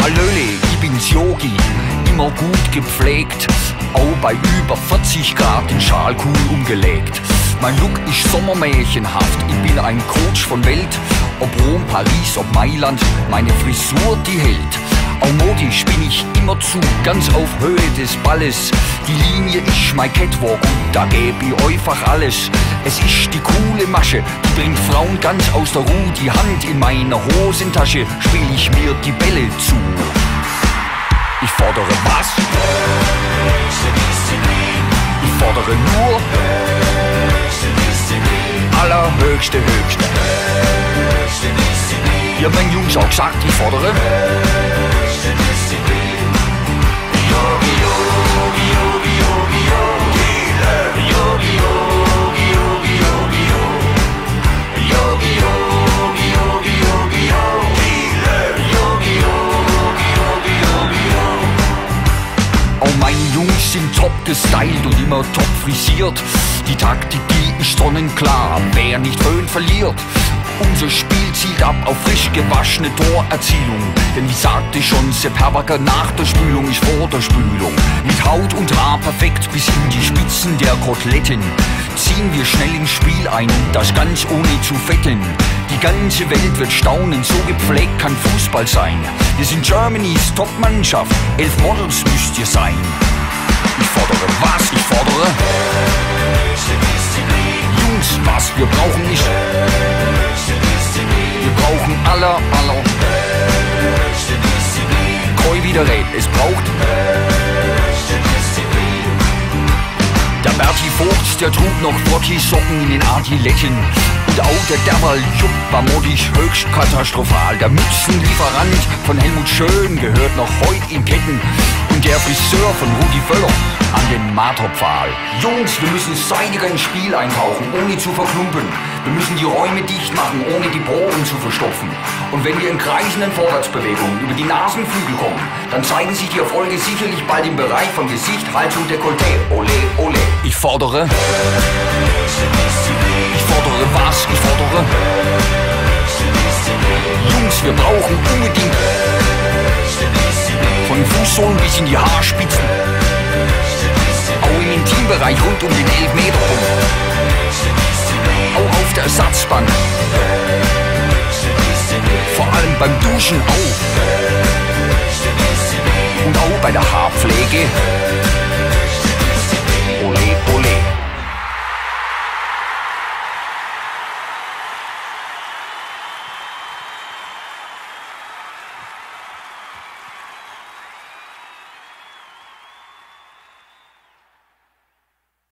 Hallöle, ich bin's Jogi, immer gut gepflegt, auch bei über 40 Grad den Schal cool umgelegt. Mein Look ist sommermärchenhaft, ich bin ein Coach von Welt, ob Rom, Paris, ob Mailand, meine Frisur die hält. Auch modisch bin ich immerzu, ganz auf Höhe des Balles, die Linie ist mein Catwalk und da geb ich einfach alles. Es ist die coole Masche, die bringt Frauen ganz aus der Ruhe, die Hand in meiner Hosentasche, spiel ich mir die Bälle zu. Ich fordere was? Höchste Disziplin. Ich fordere nur höchste Disziplin. Allerhöchste, höchste. Höchste Disziplin. Ihr habt meinen Jungs auch gesagt, ich fordere höchste Disziplin. Jogi, Jogi, Jogi, Jogi, Jogi, Löw, Jogi, Jogi, Jogi, Jogi, Jogi, Jogi, Jogi, Jogi, Jogi, Jogi, Löw, Jogi, Jogi, Jogi, Jogi, Jogi. Auch meine Jungs sind top gestylt und immer top frisiert. Die Taktik, die ist sonnenklar, wer nicht Föhn verliert. Unser Spiel zielt ab auf frisch gewaschene Torerzielung. Denn wie sagte schon Sepp Herberger, nach der Spülung ist vor der Spülung. Mit Haut und Haar perfekt bis in die Spitzen der Koteletten ziehen wir schnell ins Spiel ein, das ganz ohne zu fetteln. Die ganze Welt wird staunen, so gepflegt kann Fußball sein. Wir sind Germanys Top-Mannschaft, 11 Models müsst ihr sein. Ich fordere was? Ich fordere höchste Disziplin. Jungs, was? Wir brauchen nicht höchste Disziplin. Wir brauchen höchste Disziplin. Koi wieder red, es braucht höchste Disziplin. Der Berti Vogt, der trug noch Brotti-Socken in den Adiletten. Und auch der Derwal Jupp war modisch höchst katastrophal. Der Mützenlieferant von Helmut Schön gehört noch heut in Ketten. Und der Friseur von Rudi Völler an den Marterpfahl. Jungs, wir müssen seidiger ins Spiel eintauchen, ohne zu verklumpen. Wir müssen die Räume dicht machen, ohne die Poren zu verstopfen. Und wenn wir in kreisenden Vorwärtsbewegungen über die Nasenflügel kommen, dann zeigen sich die Erfolge sicherlich bald im Bereich von Gesicht, Hals und Dekolleté. Ole, ole. Ich fordere höchste Disziplin. Ich fordere was? Ich fordere höchste Disziplin. Jungs, wir brauchen unbedingt höchste Disziplin. Von den Fußsohlen bis in die Haarspitzen. Höchste Disziplin. Auch im Intimbereich rund um den 11 Meter rum. Höchste Disziplin. Auch auf der Ersatzbank. Höchste Disziplin. Vor allem beim Duschen auch. Höchste Disziplin. Und auch bei der Haarpflege.